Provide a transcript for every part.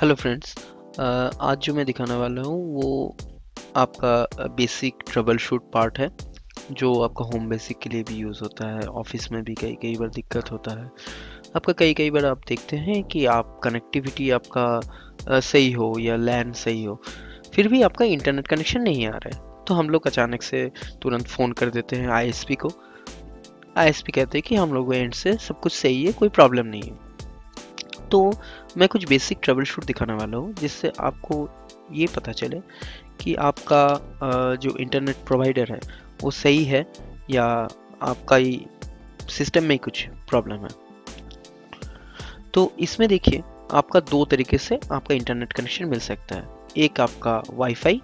Hello friends, आज जो मैं दिखाने वाला हूँ वो आपका बेसिक ट्रबल शूट पार्ट है जो आपका होम बेसिक के लिए भी यूज़ होता है। ऑफिस में भी कई बार दिक्कत होता है आपका। कई बार आप देखते हैं कि आप कनेक्टिविटी आपका सही हो या लैन सही हो, फिर भी आपका इंटरनेट कनेक्शन नहीं आ रहा है। तो हम लोग अचानक से तुरंत फ़ोन कर देते हैं ISP को। ISP कहते हैं कि हम लोग एंड से सब कुछ सही है, कोई प्रॉब्लम नहीं है। तो मैं कुछ बेसिक ट्रबल शूट दिखाने वाला हूँ जिससे आपको ये पता चले कि आपका जो इंटरनेट प्रोवाइडर है वो सही है या आपका ही सिस्टम में कुछ प्रॉब्लम है। तो इसमें देखिए, आपका दो तरीके से आपका इंटरनेट कनेक्शन मिल सकता है, एक आपका वाईफाई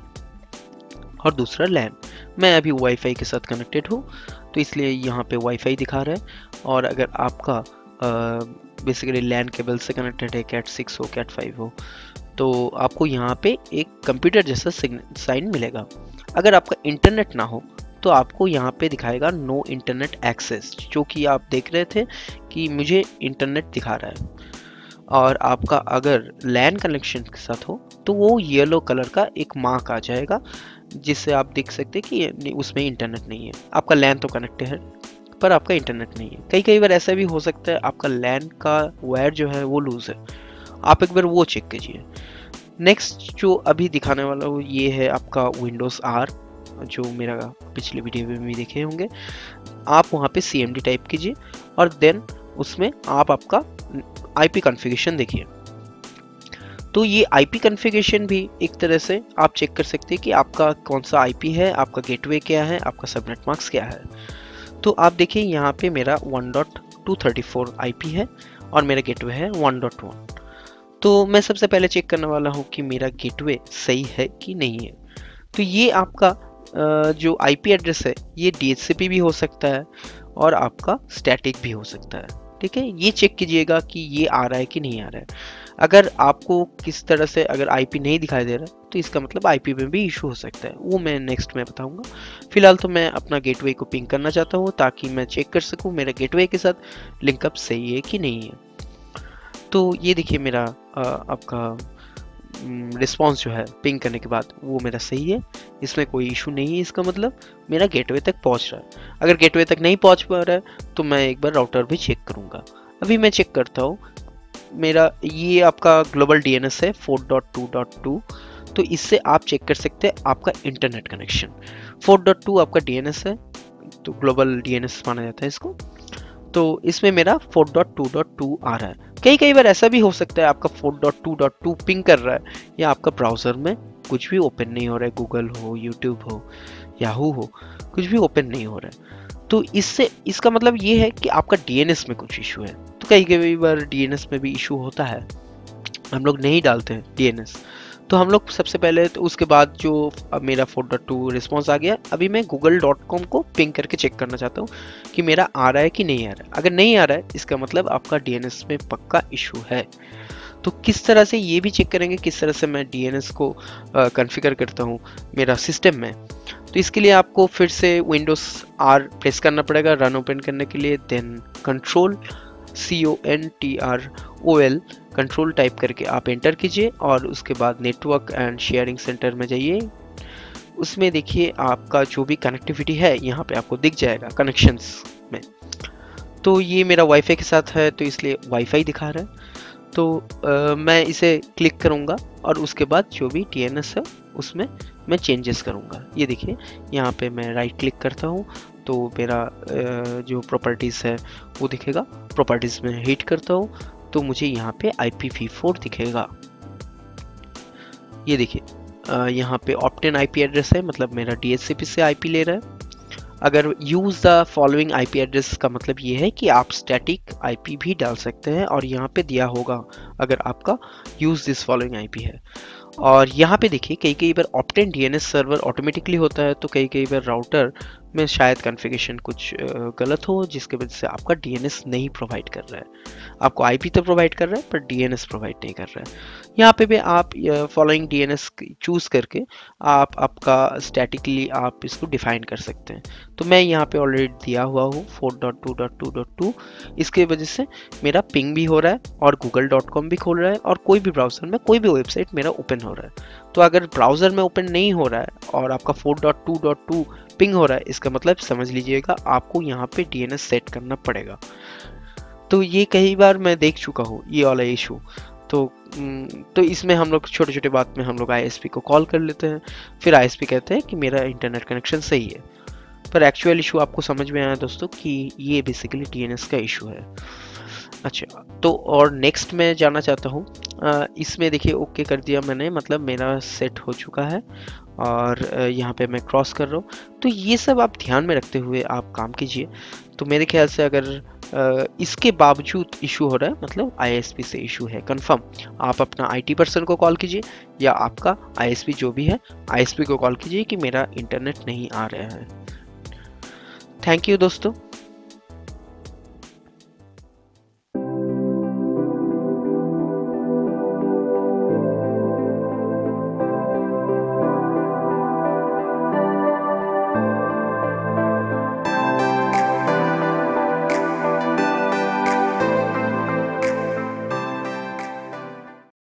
और दूसरा लैन। मैं अभी वाईफाई के साथ कनेक्टेड हूँ तो इसलिए यहाँ पे वाईफाई दिखा रहा है। और अगर आपका बेसिकली लैन केबल से कनेक्टेड है, कैट 6 हो कैट 5 हो, तो आपको यहाँ पे एक कंप्यूटर जैसा साइन मिलेगा। अगर आपका इंटरनेट ना हो तो आपको यहाँ पे दिखाएगा नो इंटरनेट एक्सेस, जो कि आप देख रहे थे कि मुझे इंटरनेट दिखा रहा है। और आपका अगर लैन कनेक्शन के साथ हो तो वो येलो कलर का एक मार्क आ जाएगा, जिससे आप देख सकते हैं कि उसमें इंटरनेट नहीं है। आपका लैन तो कनेक्टेड है पर आपका इंटरनेट नहीं है। कई बार ऐसा भी हो सकता है आपका लैन का वायर जो है वो लूज है, आप एक बार वो चेक कीजिए। नेक्स्ट जो अभी दिखाने वाला हूँ ये है आपका Windows R, जो मेरा पिछले वीडियो में भी देखे होंगे। आप वहाँ पे CMD टाइप कीजिए और देन उसमें आपका IP कॉन्फ़िगरेशन देखिए। तो ये IP कॉन्फ़िगरेशन भी एक तरह से आप चेक कर सकते हैं कि आपका कौन सा IP है, आपका गेटवे क्या है, आपका सबनेट मास्क क्या है। तो आप देखिए यहाँ पे मेरा 1.234 IP है और मेरा गेटवे है 1.1। तो मैं सबसे पहले चेक करने वाला हूँ कि मेरा गेटवे सही है कि नहीं है। तो ये आपका जो IP एड्रेस है ये DHCP भी हो सकता है और आपका स्टैटिक भी हो सकता है, ठीक है। ये चेक कीजिएगा कि ये आ रहा है कि नहीं आ रहा है। अगर आपको किस तरह से अगर IP नहीं दिखाई दे रहा तो इसका मतलब IP में भी इशू हो सकता है, वो मैं नेक्स्ट में बताऊंगा। फिलहाल तो मैं अपना गेटवे को पिंग करना चाहता हूँ ताकि मैं चेक कर सकूँ मेरा गेटवे के साथ लिंकअप सही है कि नहीं है। तो ये देखिए मेरा आपका रिस्पॉन्स जो है पिंग करने के बाद वो मेरा सही है, इसमें कोई इशू नहीं है। इसका मतलब मेरा गेटवे तक पहुंच रहा है। अगर गेटवे तक नहीं पहुंच पा रहा है तो मैं एक बार राउटर भी चेक करूंगा। अभी मैं चेक करता हूँ, मेरा ये आपका ग्लोबल DNS है 4.2.2। तो इससे आप चेक कर सकते हैं आपका इंटरनेट कनेक्शन। 4.2 आपका DNS है, तो ग्लोबल DNS माना जाता है इसको। तो इसमें मेरा 4.2.2 आ रहा है। कई बार ऐसा भी हो सकता है आपका 4.2.2 पिंग कर रहा है या आपका ब्राउज़र में कुछ भी ओपन नहीं हो रहा है, गूगल हो, यूट्यूब हो, याहू हो, कुछ भी ओपन नहीं हो रहा है। तो इससे इसका मतलब ये है कि आपका DNS में कुछ इशू है। तो कई बार DNS में भी इशू होता है, हम लोग नहीं डालते हैं DNS। तो हम लोग सबसे पहले तो उसके बाद जो मेरा 4.2 रिस्पॉन्स आ गया, अभी मैं google.com को पिंग करके चेक करना चाहता हूँ कि मेरा आ रहा है कि नहीं आ रहा है। अगर नहीं आ रहा है इसका मतलब आपका DNS में पक्का इशू है। तो किस तरह से ये भी चेक करेंगे, किस तरह से मैं DNS को कॉन्फ़िगर करता हूँ मेरा सिस्टम में। तो इसके लिए आपको फिर से Windows R प्रेस करना पड़ेगा रन ओपन करने के लिए। देन Control कंट्रोल टाइप करके आप एंटर कीजिए और उसके बाद नेटवर्क एंड शेयरिंग सेंटर में जाइए। उसमें देखिए आपका जो भी कनेक्टिविटी है यहाँ पे आपको दिख जाएगा कनेक्शंस में। तो ये मेरा वाईफाई के साथ है तो इसलिए वाईफाई दिखा रहा है। तो मैं इसे क्लिक करूँगा और उसके बाद जो भी DNS है उसमें मैं चेंजेस करूँगा। ये देखिए यहाँ पर मैं राइट क्लिक करता हूँ तो मेरा जो प्रॉपर्टीज़ है वो दिखेगा। प्रॉपर्टीज़ में हिट करता हूँ तो मुझे यहाँ पे IPv4 दिखेगा। ये देखिए यहाँ पे ऑप्टेन IP एड्रेस है, मतलब मेरा DHCP से IP ले रहा है। अगर use the following IP address का मतलब ये है कि आप स्टैटिक IP भी डाल सकते हैं और यहाँ पे दिया होगा अगर आपका यूज़ दिस फॉलोइंग IP है। और यहाँ पे देखिए कई बार ऑप्टेन DNS सर्वर ऑटोमेटिकली होता है, तो कई बार राउटर में शायद कॉन्फ़िगरेशन कुछ गलत हो, जिसके वजह से आपका DNS नहीं प्रोवाइड कर रहा है। आपको IP तो प्रोवाइड कर रहा है पर DNS प्रोवाइड नहीं कर रहा है। यहाँ पे भी आप फॉलोइंग DNS चूज़ करके आप आपका स्टैटिकली आप इसको डिफाइन कर सकते हैं। तो मैं यहाँ पे ऑलरेडी दिया हुआ हूँ 4.2.2.2, इसके वजह से मेरा पिंग भी हो रहा है और google.com भी खोल रहा है और कोई भी ब्राउज़र में कोई भी वेबसाइट मेरा ओपन हो रहा है। तो अगर ब्राउज़र में ओपन नहीं हो रहा है और आपका 4.2.2 पिंग हो रहा है, इसका मतलब समझ लीजिएगा आपको यहाँ पे DNS सेट करना पड़ेगा। तो ये कई बार मैं देख चुका हूँ ये वाला इशू। तो इसमें हम लोग छोटे छोटे बात में हम लोग ISP को कॉल कर लेते हैं, फिर ISP कहते हैं कि मेरा इंटरनेट कनेक्शन सही है, पर एक्चुअल इशू आपको समझ में आया दोस्तों कि ये बेसिकली DNS का इशू है। अच्छा, तो और नेक्स्ट मैं जाना चाहता हूँ। इसमें देखिए ओके कर दिया मैंने, मतलब मेरा सेट हो चुका है और यहाँ पे मैं क्रॉस कर रहा हूँ। तो ये सब आप ध्यान में रखते हुए आप काम कीजिए। तो मेरे ख्याल से अगर इसके बावजूद इशू हो रहा है, मतलब ISP से इशू है कंफर्म, आप अपना IT पर्सन को कॉल कीजिए या आपका ISP जो भी है ISP को कॉल कीजिए कि मेरा इंटरनेट नहीं आ रहा है। थैंक यू दोस्तों।